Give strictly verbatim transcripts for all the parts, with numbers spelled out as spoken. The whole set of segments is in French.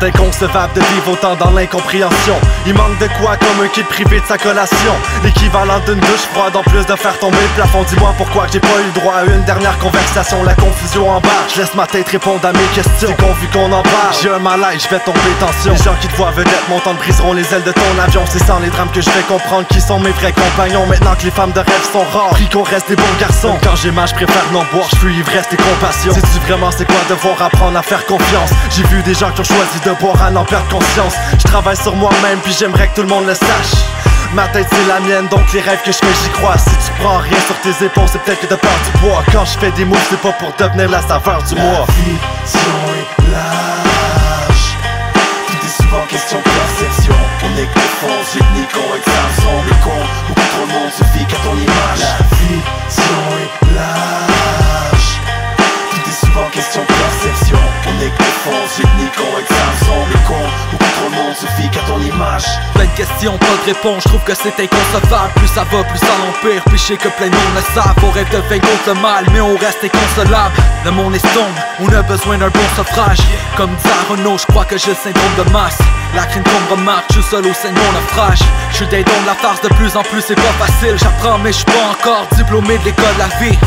C'est inconcevable de vivre autant dans l'incompréhension. Il manque de quoi comme un kid privé de sa collation, l'équivalent d'une douche froide en plus de faire tomber le plafond. Dis-moi pourquoi j'ai pas eu le droit à une dernière conversation. La confusion en bas, je laisse ma tête répondre à mes questions. C'est qu'on vu qu'on en parle, j'ai un malaise, je vais tomber tension. Les gens qui te voient vedette, mon temps briseront les ailes de ton avion. C'est sans les drames que je vais comprendre qui sont mes vrais compagnons. Maintenant que les femmes de rêve sont rares, pris qu'on reste des bons garçons. Même quand j'ai mal, je préfère non boire, je fuis ivresse et compassion. Sais-tu vraiment c'est quoi devoir apprendre à faire confiance? J'ai vu des gens qui ont choisi de boire à n'en perdre conscience. Je travaille sur moi-même puis j'aimerais que tout le monde le sache. Ma tête c'est la mienne, donc les rêves que je fais j'y crois. Si tu prends rien sur tes épaules, c'est peut-être que de perdre du poids. Quand je fais des moves, c'est pas pour devenir la saveur du mois. La fiction est lâche, tout est souvent question de perception. On est que défense, unique, on exerce, on le con. Beaucoup trop de monde suffit qu'à ton image. La fiction est lâche, tout est souvent question de perception. On est que défense, unique, on exerce, on le con. Beaucoup trop de monde suffit qu'à ton image. Plein de questions, pas de réponse, je trouve que c'est inconcevable. Plus ça va, plus ça l'empire, puis je sais que plein de monde le savent. On rêve de vaincre le mal, mais on reste inconsolable. Le monde est sombre, on a besoin d'un bon suffrage. Comme disait Renaud, je crois que j'ai le syndrome de masse. La crime qu'on remarque, je suis seul au sein de mon naufrage. Je suis dedans de la farce, de plus en plus c'est pas facile. J'apprends mais je suis pas encore diplômé de l'école de la vie.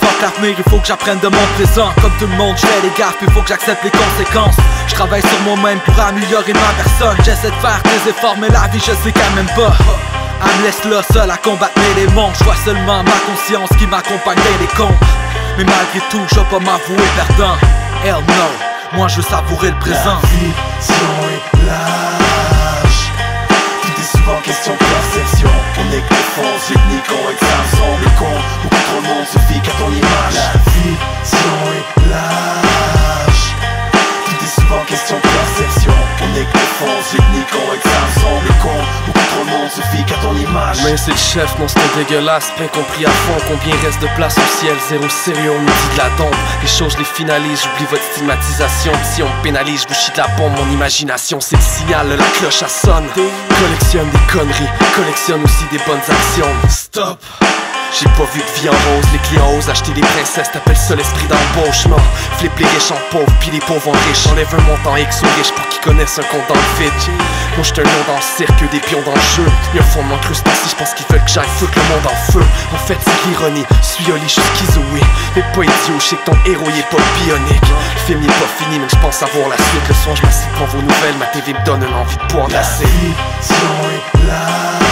Fuck l'avenir, il faut que j'apprenne de mon présent. Comme tout le monde, je fais les gaffes, il faut que j'accepte les conséquences. Je travaille sur moi-même pour améliorer ma personne. J'essaie de faire des efforts mais la vie je sais qu'elle m'aime pas. Elle me laisse là seul à combattre mes démons. Je vois seulement ma conscience qui m'accompagne dans les cons. Mais malgré tout, je vais pas m'avouer perdant. Hell no, moi je veux savourer le présent. La vision est lâche, tout est souvent question de perception. On est que défense, unique, on exerce, on le con. Beaucoup trop de monde suffit qu'à ton image. La vision est lâche, tout est souvent question de perception. On est que défense, unique, on exerce, on le con. Beaucoup trop de monde suffit qu'à ton image. Mais c'est le chef, monstre dégueulasse, bien compris à fond. Combien reste de place au ciel, zéro sérieux, on nous dit de la tombe. Les choses, je les finalise, j'oublie votre stigmatisation. Si on me pénalise, je bouchis de la bombe. Mon imagination, c'est le signal, la cloche, elle sonne. Collectionne des conneries, collectionne aussi des bonnes actions. Stop! J'ai pas vu de vie en rose, les clients osent acheter des princesses. T'appelles ça l'esprit d'embauchement. Flip les riches en pauvres, puis les pauvres en riches. Enlève un montant X aux riches pour qu'ils connaissent un compte dans le vide. Moi j'suis un lion dans le cirque, des pions dans le jeu. Y'a un fondement crustacé, j'pense qu'ils veulent que j'aille foutre le monde en feu. En fait c'est l'ironie, suis au lit, j'suis schizoé. Mais pas idiot, j'sais que ton héros y est pas bionique. Le film n'est pas fini, même j'pense avoir la suite. Le soir j'm'assieds devant vos nouvelles, ma T V me donne une envie de boire de la série. La vision est là.